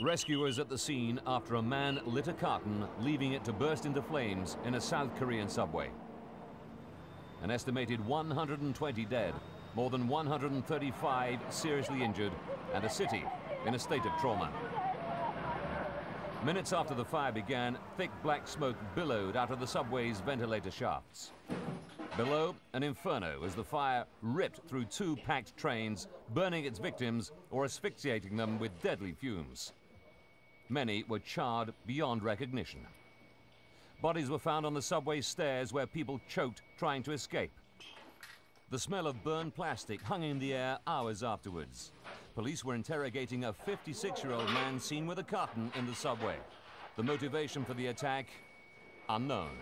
Rescuers at the scene after a man lit a carton, leaving it to burst into flames in a South Korean subway. An estimated 120 dead, more than 135 seriously injured, and a city in a state of trauma. Minutes after the fire began, thick black smoke billowed out of the subway's ventilator shafts. Below, an inferno as the fire ripped through two packed trains, burning its victims or asphyxiating them with deadly fumes. Many were charred beyond recognition. Bodies were found on the subway stairs where people choked trying to escape. The smell of burned plastic hung in the air hours afterwards. Police were interrogating a 56-year-old man seen with a carton in the subway. The motivation for the attack, unknown.